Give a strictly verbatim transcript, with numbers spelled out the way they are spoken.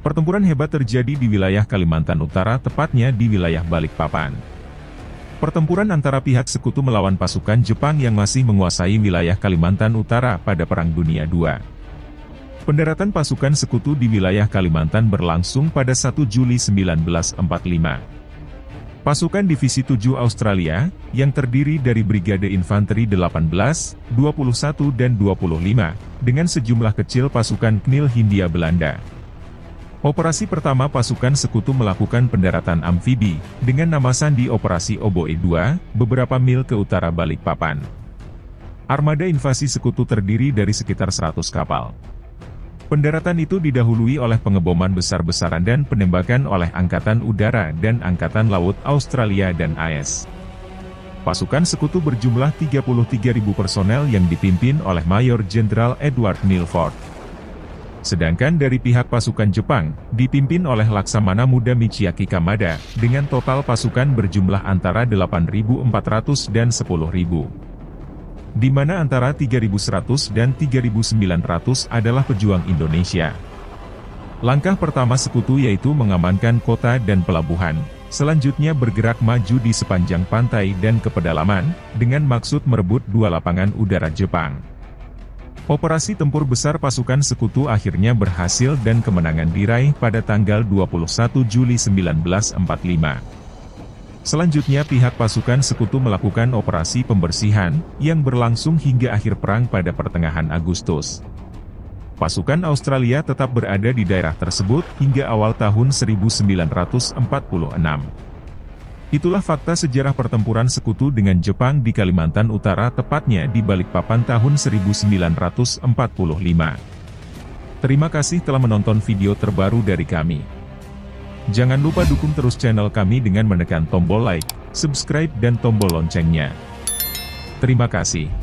Pertempuran hebat terjadi di wilayah Kalimantan Utara, tepatnya di wilayah Balikpapan. Pertempuran antara pihak sekutu melawan pasukan Jepang yang masih menguasai wilayah Kalimantan Utara pada Perang Dunia kedua. Pendaratan pasukan sekutu di wilayah Kalimantan berlangsung pada satu Juli seribu sembilan ratus empat puluh lima. Pasukan Divisi tujuh Australia, yang terdiri dari Brigade Infanteri delapan belas, dua puluh satu dan dua puluh lima, dengan sejumlah kecil pasukan K N I L Hindia Belanda. Operasi pertama pasukan sekutu melakukan pendaratan amfibi, dengan nama sandi Operasi Oboe Dua, beberapa mil ke utara Balikpapan. Armada invasi sekutu terdiri dari sekitar seratus kapal. Pendaratan itu didahului oleh pengeboman besar-besaran dan penembakan oleh Angkatan Udara dan Angkatan Laut Australia dan A S. Pasukan sekutu berjumlah tiga puluh tiga ribu personel yang dipimpin oleh Mayor Jenderal Edward Milford. Sedangkan dari pihak pasukan Jepang, dipimpin oleh Laksamana Muda Michiaki Kamada, dengan total pasukan berjumlah antara delapan ribu empat ratus dan sepuluh ribu. Di mana antara tiga ribu seratus dan tiga ribu sembilan ratus adalah pejuang Indonesia. Langkah pertama sekutu yaitu mengamankan kota dan pelabuhan, selanjutnya bergerak maju di sepanjang pantai dan ke pedalaman, dengan maksud merebut dua lapangan udara Jepang. Operasi tempur besar pasukan sekutu akhirnya berhasil dan kemenangan diraih pada tanggal dua puluh satu Juli seribu sembilan ratus empat puluh lima. Selanjutnya pihak pasukan sekutu melakukan operasi pembersihan, yang berlangsung hingga akhir perang pada pertengahan Agustus. Pasukan Australia tetap berada di daerah tersebut hingga awal tahun seribu sembilan ratus empat puluh enam. Itulah fakta sejarah pertempuran sekutu dengan Jepang di Kalimantan Utara, tepatnya di Balikpapan tahun seribu sembilan ratus empat puluh lima. Terima kasih telah menonton video terbaru dari kami. Jangan lupa dukung terus channel kami dengan menekan tombol like, subscribe dan tombol loncengnya. Terima kasih.